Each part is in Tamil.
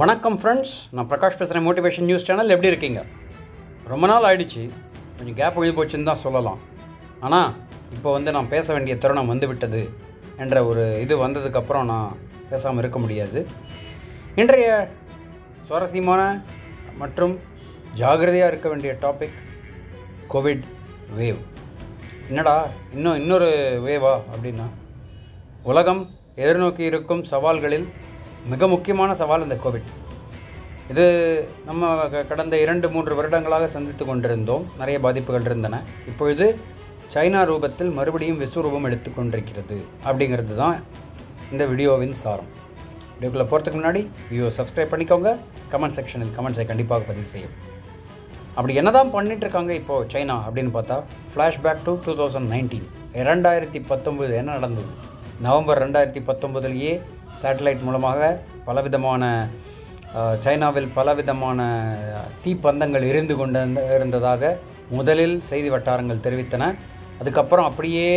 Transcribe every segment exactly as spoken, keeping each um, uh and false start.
வணக்கம் ஃப்ரெண்ட்ஸ், நான் பிரகாஷ் பேசுகிறேன். மோட்டிவேஷன் நியூஸ் சேனல், எப்படி இருக்கீங்க? ரொம்ப நாள் ஆகிடுச்சு, கொஞ்சம் கேப் ஒழிஞ்சு போச்சுன்னு தான் சொல்லலாம். ஆனால் இப்போ வந்து நான் பேச வேண்டிய தருணம் வந்து விட்டது என்ற ஒரு இது வந்ததுக்கப்புறம் நான் பேசாமல் இருக்க முடியாது. இன்றைய சுவாரஸ்யமான மற்றும் ஜாகிரதையாக இருக்க வேண்டிய டாபிக் கோவிட் வேவ். என்னடா இன்னும் இன்னொரு வேவா அப்படின்னா, உலகம் எதிர்நோக்கி இருக்கும் சவால்களில் மிக முக்கியமான சவால் இந்த கோவிட். இது நம்ம கடந்த இரண்டு மூன்று வருடங்களாக சந்தித்து கொண்டிருந்தோம், நிறைய பாதிப்புகள் இருந்தன. இப்பொழுது சைனா ரூபத்தில் மறுபடியும் விஸ்வரூபம் எடுத்துக்கொண்டிருக்கிறது அப்படிங்கிறது தான் இந்த வீடியோவின் சாரம். வீடியோக்குள்ளே போகிறதுக்கு முன்னாடி வீடியோ சப்ஸ்கிரைப் பண்ணிக்கோங்க, கமெண்ட் செக்ஷனில் கமெண்ட்ஸை கண்டிப்பாக பதிவு செய்யும். அப்படி என்ன தான் பண்ணிகிட்ருக்காங்க இப்போது சைனா அப்படின்னு பார்த்தா, flashback to two thousand nineteen இரண்டாயிரத்தி பத்தொம்போது என்ன நடந்தது? நவம்பர் ரெண்டாயிரத்தி பத்தொம்போதுலேயே சேட்டலைட் மூலமாக பலவிதமான சைனாவில் பலவிதமான தீப்பந்தங்கள் எரிந்து கொண்டு இருந்ததாக முதலில் செய்தி வட்டாரங்கள் தெரிவித்தன. அதுக்கப்புறம் அப்படியே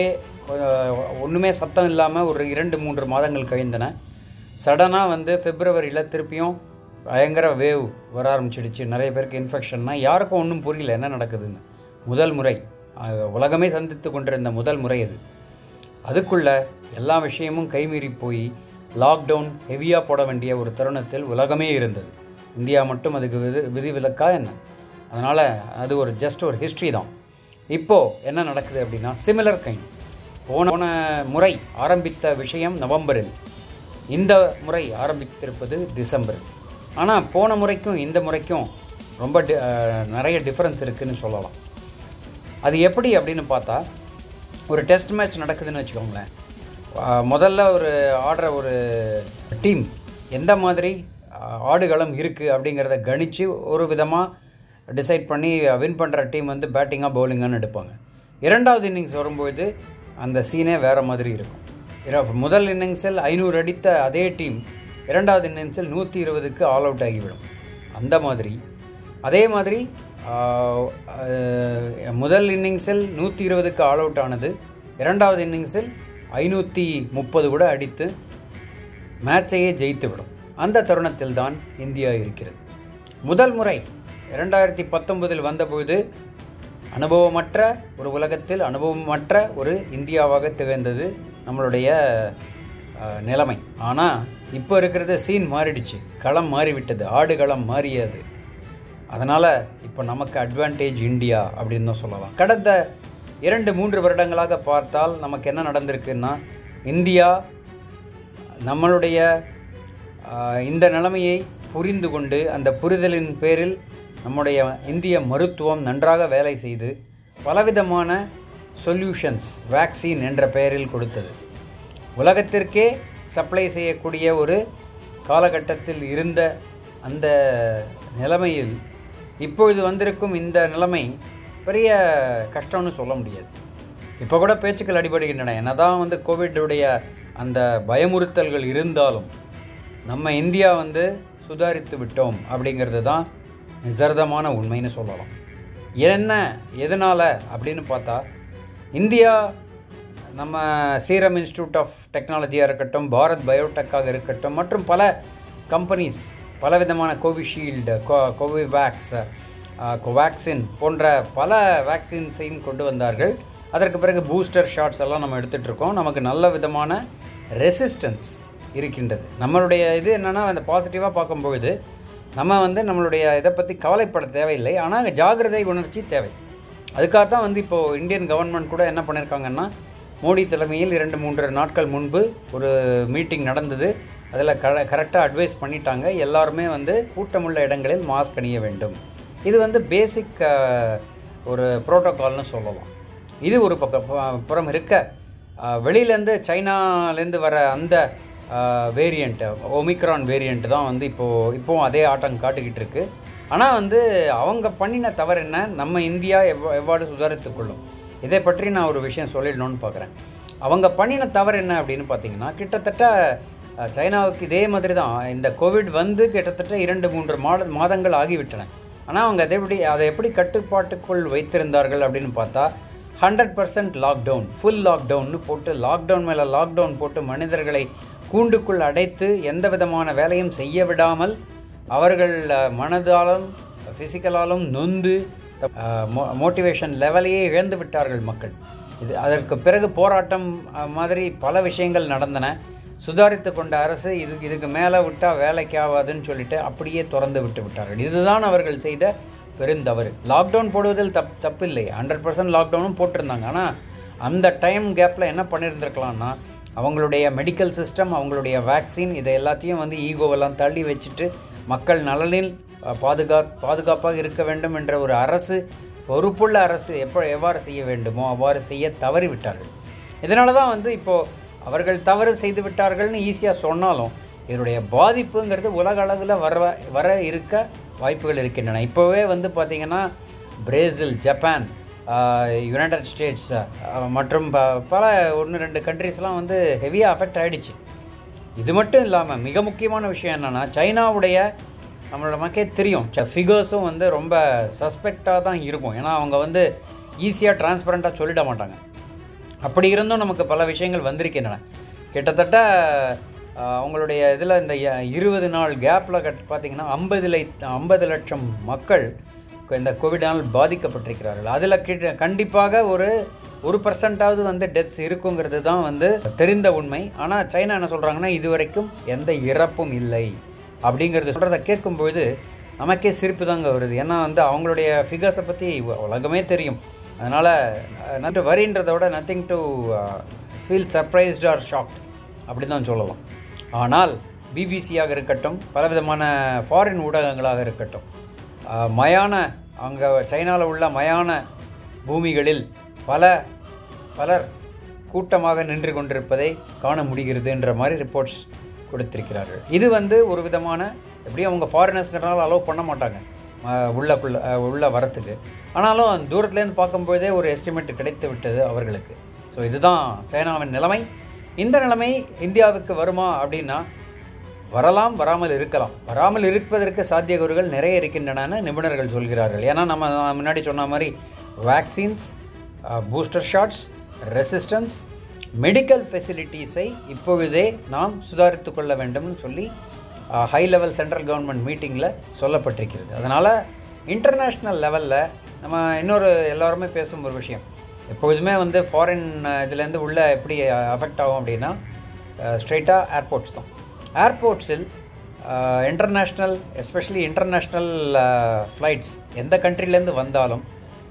ஒன்றுமே சத்தம் இல்லாமல் ஒரு இரண்டு மூன்று மாதங்கள் கழிந்தன. சடனாக வந்து பிப்ரவரியில் திருப்பியும் பயங்கர வேவ் வர ஆரம்பிச்சிடுச்சு. நிறைய பேருக்கு இன்ஃபெக்ஷன்னா யாருக்கும் ஒன்றும் புரியல என்ன நடக்குதுன்னு. முதல் முறை உலகமே சந்தித்து கொண்டிருந்த முதல் முறை அது. அதுக்குள்ளே எல்லா விஷயமும் கைமீறி போய் லாக்டவுன் ஹெவியாக போட வேண்டிய ஒரு தருணத்தில் உலகமே இருந்தது. இந்தியா மட்டும் அதுக்கு விதி விதிவிலக்கா என்ன? அதனால் அது ஒரு ஜஸ்ட் ஒரு ஹிஸ்ட்ரி தான். இப்போது என்ன நடக்குது அப்படின்னா, சிமிலர் கைண்ட் போன போன முறை ஆரம்பித்த விஷயம் நவம்பரில், இந்த முறை ஆரம்பித்திருப்பது டிசம்பரில். ஆனால் போன முறைக்கும் இந்த முறைக்கும் ரொம்ப டி நிறைய டிஃப்ரென்ஸ் இருக்குதுன்னு சொல்லலாம். அது எப்படி அப்படின்னு பார்த்தா, ஒரு டெஸ்ட் மேட்ச் நடக்குதுன்னு வச்சுக்கோங்களேன். முதல்ல ஒரு ஆடுற ஒரு டீம் எந்த மாதிரி ஆடுகளம் இருக்குது அப்படிங்கிறத கணித்து ஒரு விதமாக டிசைட் பண்ணி வின் பண்ணுற டீம் வந்து பேட்டிங்காக பவுலிங்கான்னு எடுப்பாங்க. இரண்டாவது இன்னிங்ஸ் வரும்போது அந்த சீனே வேறு மாதிரி இருக்கும். இர முதல் இன்னிங்ஸில் ஐநூறு அடித்த அதே டீம் இரண்டாவது இன்னிங்ஸில் நூற்றி இருபதுக்கு ஆல் அவுட் ஆகிவிடும். அந்த மாதிரி அதே மாதிரி முதல் இன்னிங்ஸில் நூற்றி இருபதுக்கு ஆல் அவுட் ஆனது இரண்டாவது இன்னிங்ஸில் ஐநூற்றி முப்பது கூட அடித்து மேட்சையே ஜெயித்துவிடும். அந்த தருணத்தில் தான் இந்தியா இருக்கிறது. முதல் முறை இரண்டாயிரத்தி பத்தொன்பதில் வந்தபொழுது அனுபவமற்ற ஒரு உலகத்தில் அனுபவமற்ற ஒரு இந்தியாவாக திகழ்ந்தது நம்மளுடைய நிலைமை. ஆனால் இப்போ இருக்கிறது சீன் மாறிடுச்சு, களம் மாறிவிட்டது, ஆடு களம் மாறியது. அதனால் இப்போ நமக்கு அட்வான்டேஜ் இந்தியா அப்படின்னு தான் சொல்லலாம். கடந்த இரண்டு மூன்று வருடங்களாக பார்த்தால் நமக்கு என்ன நடந்திருக்குன்னா, இந்தியா நம்மளுடைய இந்த நிலைமையை புரிந்து கொண்டு அந்த புரிதலின் பேரில் நம்முடைய இந்திய மருத்துவம் நன்றாக வேலை செய்து பலவிதமான சொல்யூஷன்ஸ் வேக்சின் என்ற பெயரில் கொடுத்தது. உலகத்திற்கே சப்ளை செய்யக்கூடிய ஒரு காலகட்டத்தில் இருந்த அந்த நிலைமையில் இப்பொழுது வந்திருக்கும் இந்த நிலைமை பெரிய கஷ்டம்னு சொல்ல முடியாது. இப்போ கூட பேச்சுக்கள் அடிபடுகின்றன. என்ன தான் வந்து கோவிடுடைய அந்த பயமுறுத்தல்கள் இருந்தாலும் நம்ம இந்தியா வந்து சுதாரித்து விட்டோம் அப்படிங்கிறது தான் நிசர்தமான உண்மைன்னு சொல்லலாம். என்ன எதனால் அப்படின்னு பார்த்தா, இந்தியா நம்ம சீரம் இன்ஸ்டியூட் ஆஃப் டெக்னாலஜியாக இருக்கட்டும், பாரத் பயோடெக்காக இருக்கட்டும், மற்றும் பல கம்பெனிஸ் பலவிதமான கோவிஷீல்டு, கோ கோவிவேக்ஸ் கோவேக்சின் போன்ற பல வேக்சின்ஸையும் கொண்டு வந்தார்கள். அதற்கு பிறகு பூஸ்டர் ஷாட்ஸ் எல்லாம் நம்ம எடுத்துகிட்ருக்கோம். நமக்கு நல்ல விதமான ரெசிஸ்டன்ஸ் இருக்கின்றது. நம்மளுடைய இது என்னென்னா, அந்த பாசிட்டிவாக பார்க்கும்பொழுது நம்ம வந்து நம்மளுடைய இதை பற்றி கவலைப்பட தேவையில்லை. ஆனால் ஜாகிரதை உணர்ச்சி தேவை. அதுக்காக தான் வந்து இப்போது இந்தியன் கவர்மெண்ட் கூட என்ன பண்ணியிருக்காங்கன்னா, மோடி தலைமையில் இரண்டு மூன்று நாட்கள் முன்பு ஒரு மீட்டிங் நடந்தது. அதில் க கரெக்டாக அட்வைஸ் பண்ணிட்டாங்க. எல்லாருமே வந்து கூட்டமுள்ள இடங்களில் மாஸ்க் அணிய வேண்டும். இது வந்து பேசிக் ஒரு ப்ரோட்டோக்கால்னு சொல்லலாம். இது ஒரு பக்கம் புறம் இருக்க, வெளியிலேருந்து சைனாலேருந்து வர அந்த வேரியண்ட்டு ஒமிக்ரான் வேரியண்ட் தான் வந்து இப்போது இப்போவும் அதே ஆட்டம் காட்டிக்கிட்டு இருக்குது. ஆனால் வந்து அவங்க பண்ணின தவறு என்ன, நம்ம இந்தியா எவ்வா எவ்வாறு சுதாரித்துக்கொள்ளும், இதை பற்றி நான் ஒரு விஷயம் சொல்லிடணும்னு பார்க்குறேன். அவங்க பண்ணின தவறு என்ன அப்படின்னு பார்த்தீங்கன்னா, கிட்டத்தட்ட சைனாவுக்கு இதே மாதிரி தான் இந்த கோவிட் வந்து கிட்டத்தட்ட இரண்டு மூன்று மாத மாதங்கள் ஆகிவிட்டன. ஆனால் அவங்க அதை எப்படி அதை எப்படி கட்டுப்பாட்டுக்குள் வைத்திருந்தார்கள் அப்படின்னு பார்த்தா, ஹண்ட்ரட் பர்சன்ட் லாக்டவுன், ஃபுல் லாக்டவுன்னு போட்டு லாக்டவுன் மேலே லாக்டவுன் போட்டு மனிதர்களை கூண்டுக்குள் அடைத்து எந்த விதமான வேலையும் செய்ய விடாமல் அவர்கள் மனதாலும் ஃபிசிக்கலாலும் நொந்து மோட்டிவேஷன் லெவலையே இழந்து விட்டார்கள் மக்கள். இது அதற்கு பிறகு போராட்டம் மாதிரி பல விஷயங்கள் நடந்தன. சுதாரித்து கொண்ட அரசு இது இதுக்கு மேலே விட்டால் வேலைக்கு ஆகாதுன்னு சொல்லிட்டு அப்படியே திறந்து விட்டு விட்டார்கள். இதுதான் அவர்கள் செய்த பெருந்தவறு. லாக்டவுன் போடுவதில் தப் தப்பில்லை ஹண்ட்ரட் பர்சன்ட் லாக்டவுனும் போட்டிருந்தாங்க. ஆனால் அந்த டைம் கேப்பில் என்ன பண்ணியிருந்திருக்கலாம்னா, அவங்களுடைய மெடிக்கல் சிஸ்டம், அவங்களுடைய வேக்சின், இதை எல்லாத்தையும் வந்து ஈகோவெல்லாம் தள்ளி வச்சுட்டு மக்கள் நலனில் பாதுகா பாதுகாப்பாக இருக்க வேண்டும் என்ற ஒரு அரசு, பொறுப்புள்ள அரசு எப்போ எவ்வாறு செய்ய வேண்டுமோ அவ்வாறு செய்ய தவறிவிட்டார்கள். இதனால தான் வந்து இப்போது அவர்கள் தவறு செய்து விட்டார்கள்னு ஈஸியாக சொன்னாலும் இதனுடைய பாதிப்புங்கிறது உலக அளவில் வர வர இருக்க வாய்ப்புகள் இருக்கின்றன. இப்போவே வந்து பார்த்திங்கன்னா பிரேசில், ஜப்பான், யுனைடட் ஸ்டேட்ஸ் மற்றும் பல ஒன்று ரெண்டு கண்ட்ரிஸ்லாம் வந்து ஹெவியாக அஃபெக்ட் ஆகிடுச்சு. இது மட்டும் இல்லாமல் மிக முக்கியமான விஷயம் என்னென்னா, சைனாவுடைய நம்மளோட மக்கே தெரியும் ஃபிகர்ஸும் வந்து ரொம்ப சஸ்பெக்டாக தான் இருக்கும். ஏன்னா அவங்க வந்து ஈஸியாக டிரான்ஸ்பரண்ட்டாக சொல்லிட மாட்டாங்க. அப்படி இருந்தும் நமக்கு பல விஷயங்கள் வந்திருக்கின்றன. கிட்டத்தட்ட அவங்களுடைய இதில் இந்த இருபது நாள் கேப்பில் கட் பார்த்திங்கன்னா ஐம்பது லை ஐம்பது லட்சம் மக்கள் இந்த கோவிடால் பாதிக்கப்பட்டிருக்கிறார்கள். அதில் கிட்ட கண்டிப்பாக ஒரு ஒரு பர்சன்டாவது வந்து டெத்ஸ் இருக்குங்கிறது தான் வந்து தெரிந்த உண்மை. ஆனால் சைனா என்ன சொல்கிறாங்கன்னா, இது வரைக்கும் எந்த இறப்பும் இல்லை அப்படிங்கிறது சொல்கிறத கேட்கும்போது நமக்கே சிரிப்பு தாங்க வருது. ஏன்னா வந்து அவங்களுடைய ஃபிகர்ஸை பற்றி உலகமே தெரியும். அதனால் நட்டு வரின்றதை விட nothing to feel surprised or shocked அப்படின்னு தான் சொல்லலாம். ஆனால் பிபிசியாக இருக்கட்டும், பலவிதமான ஃபாரின் ஊடகங்களாக இருக்கட்டும், மயான அங்கே சைனாவில் உள்ள மயான பூமிகளில் பல பலர் கூட்டமாக நின்று கொண்டிருப்பதை காண முடிகிறதுன்ற மாதிரி ரிப்போர்ட்ஸ் கொடுத்திருக்கிறார்கள். இது வந்து ஒரு விதமான எப்படியும் அவங்க ஃபாரினர்ஸ்ங்கிறனால அலோவ் பண்ண மாட்டாங்க உள்ள உள்ள வரத்துக்கு. ஆனாலும் தூரத்துலேருந்து பார்க்கும்போதே ஒரு எஸ்டிமேட் கிடைத்து விட்டது அவர்களுக்கு. ஸோ இதுதான் சைனாவின் நிலைமை. இந்த நிலைமை இந்தியாவுக்கு வருமா அப்படின்னா, வரலாம், வராமல் இருக்கலாம். வராமல் இருப்பதற்கு சாத்தியக்கூறுகள் நிறைய இருக்கின்றன நிபுணர்கள் சொல்கிறார்கள். ஏன்னா நம்ம முன்னாடி சொன்ன மாதிரி vaccines, booster shots, resistance, medical ஃபெசிலிட்டிஸை இப்பொழுதே நாம் சுதாரித்து கொள்ள வேண்டும்னு சொல்லி ஹை லெவல் சென்ட்ரல் கவர்மெண்ட் மீட்டிங்கில் சொல்லப்பட்டிருக்கிறது. அதனால் இன்டர்நேஷ்னல் லெவலில் நம்ம இன்னொரு எல்லாருமே பேசும் ஒரு விஷயம், எப்பொழுதுமே வந்து ஃபாரின் இதுலேருந்து உள்ளே எப்படி அஃபெக்ட் ஆகும் அப்படின்னா ஸ்ட்ரெயிட்டாக ஏர்போர்ட்ஸ் தான். ஏர்போர்ட்ஸில் இன்டர்நேஷ்னல், எஸ்பெஷலி இன்டர்நேஷ்னல் ஃப்ளைட்ஸ் எந்த கண்ட்ரிலேருந்து வந்தாலும்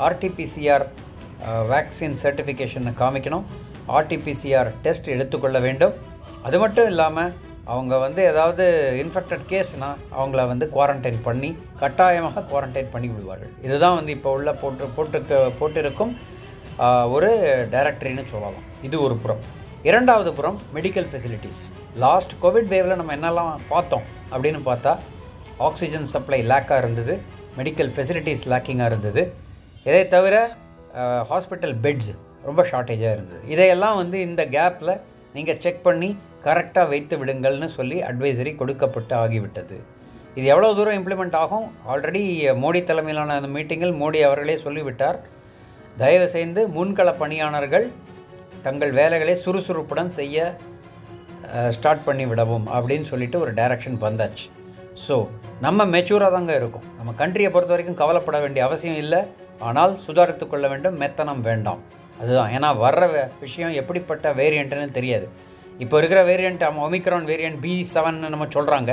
ஆர்டிபிசிஆர் வேக்சின் சர்டிஃபிகேஷனை காமிக்கணும், ஆர்டிபிசிஆர் டெஸ்ட் எடுத்துக்கொள்ள வேண்டும். அது மட்டும் இல்லாமல் அவங்க வந்து ஏதாவது இன்ஃபெக்டட் கேஸ்னால் அவங்கள வந்து குவாரண்டைன் பண்ணி கட்டாயமாக குவாரண்டைன் பண்ணி விடுவார்கள். இதுதான் வந்து இப்போ உள்ள போட்டு போட்டு போட்டிருக்கும் ஒரு டைரக்டரின்னு சொல்லலாம். இது ஒரு புறம். இரண்டாவது புறம் மெடிக்கல் ஃபெசிலிட்டிஸ். லாஸ்ட் கோவிட் வேவில் நம்ம என்னெல்லாம் பார்த்தோம் அப்படின்னு பார்த்தா, ஆக்சிஜன் சப்ளை லேக்காக இருந்தது, மெடிக்கல் ஃபெசிலிட்டிஸ் லேக்கிங்காக இருந்தது, இதை தவிர ஹாஸ்பிட்டல் பெட்ஸ் ரொம்ப ஷார்ட்டேஜாக இருந்தது. இதையெல்லாம் வந்து இந்த கேப்பில் நீங்கள் செக் பண்ணி கரெக்டாக வைத்து விடுங்கள்னு சொல்லி அட்வைசரி கொடுக்கப்பட்டு ஆகிவிட்டது. இது எவ்வளோ தூரம் இம்ப்ளிமெண்ட் ஆகும்? ஆல்ரெடி மோடி தலைமையிலான அந்த மீட்டிங்கில் மோடி அவர்களே சொல்லிவிட்டார், தயவு செய்து முன்கள பணியாளர்கள் தங்கள் வேலைகளை சுறுசுறுப்புடன் செய்ய ஸ்டார்ட் பண்ணி விடவும் அப்படின்னு சொல்லிட்டு ஒரு டைரக்ஷன் வந்தாச்சு. ஸோ நம்ம மெச்சூராக தாங்க இருக்கும். நம்ம கண்ட்ரியை பொறுத்த வரைக்கும் கவலைப்பட வேண்டிய அவசியம் இல்லை. ஆனால் சுதாரித்து கொள்ள வேண்டும், மெத்தனம் வேண்டாம். அதுதான். ஏன்னா வர்ற விஷயம் எப்படிப்பட்ட வேரியண்ட்டுன்னு தெரியாது. இப்போ இருக்கிற வேரியண்ட் ஒமிக்ரான் வேரியண்ட் பி செவன்னு நம்ம சொல்கிறாங்க.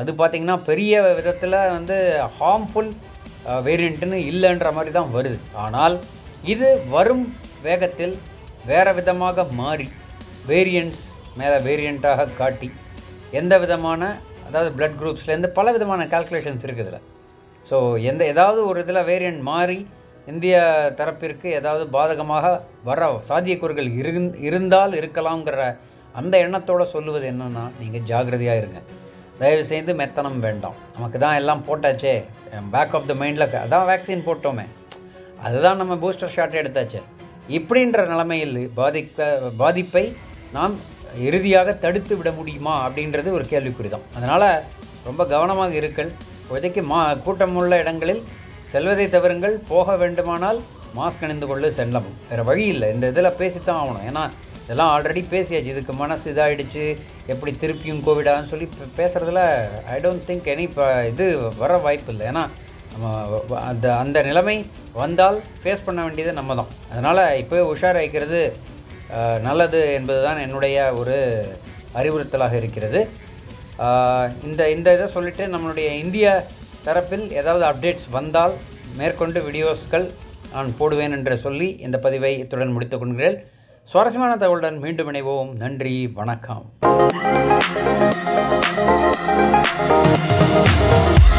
அது பார்த்திங்கன்னா பெரிய விதத்தில் வந்து ஹார்ம்ஃபுல் வேரியண்ட்டுன்னு இல்லைன்ற மாதிரி தான் வருது. ஆனால் இது வரும் வேகத்தில் வேறு விதமாக மாறி வேரியண்ட்ஸ் மேலே வேரியண்ட்டாக காட்டி எந்த விதமான, அதாவது பிளட் குரூப்ஸ்லேருந்து பல விதமான கால்குலேஷன்ஸ் இருக்குதுல. ஸோ எந்த ஏதாவது ஒரு இதில் வேரியண்ட் மாறி இந்திய தரப்பிற்கு ஏதாவது பாதகமாக வர சாத்தியக்கூறுகள் இருந்தால் இருக்கலாம்ங்கிற அந்த எண்ணத்தோடு சொல்லுவது என்னென்னா, நீங்கள் ஜாகிரதையாக இருங்க, தயவு செய்து மெத்தனம் வேண்டாம். நமக்கு தான் எல்லாம் போட்டாச்சே, பேக் ஆஃப் த மைண்டில் அதான் வேக்சின் போட்டோமே, அதுதான் நம்ம பூஸ்டர் ஷாட் எடுத்தாச்சு இப்படின்ற நிலைமையில் பாதிக்க பாதிப்பை நாம் இறுதியாக தடுத்து விட முடியுமா அப்படின்றது ஒரு கேள்விக்குறி தான். அதனால் ரொம்ப கவனமாக இருக்கல். இப்போதைக்கு மா கூட்டமுள்ள இடங்களில் செல்வதை தவிருங்கள். போக வேண்டுமானால் மாஸ்க் அணிந்து கொண்டு செல்லவும், வேறு வழி இல்லை. இந்த இதில் பேசித்தான் ஆகணும். ஏன்னா இதெல்லாம் ஆல்ரெடி பேசியாச்சு, இதுக்கு மனசு இதாகிடுச்சு, எப்படி திருப்பியும் கோவிடான்னு சொல்லி பேசுகிறதுல ஐ டோன்ட் திங்க் எனி இப்போ இது வர வாய்ப்பு இல்லை. ஏன்னா நம்ம அந்த அந்த நிலைமை வந்தால் ஃபேஸ் பண்ண வேண்டியது நம்ம தான். அதனால் இப்போவே உஷாராகிறது நல்லது என்பது தான் என்னுடைய ஒரு அறிவுறுத்தலாக இருக்கிறது. இந்த இந்த இதை சொல்லிவிட்டு நம்மளுடைய இந்திய தரப்பில் ஏதாவது அப்டேட்ஸ் வந்தால் மேற்கொண்டு வீடியோஸ்கள் நான் போடுவேன் என்று சொல்லி இந்த பதிவை இத்துடன் முடித்துக் கொள்கிறேன். சுவாரஸ்யமான தகவலுடன் மீண்டும் இணைவோம். நன்றி, வணக்கம்.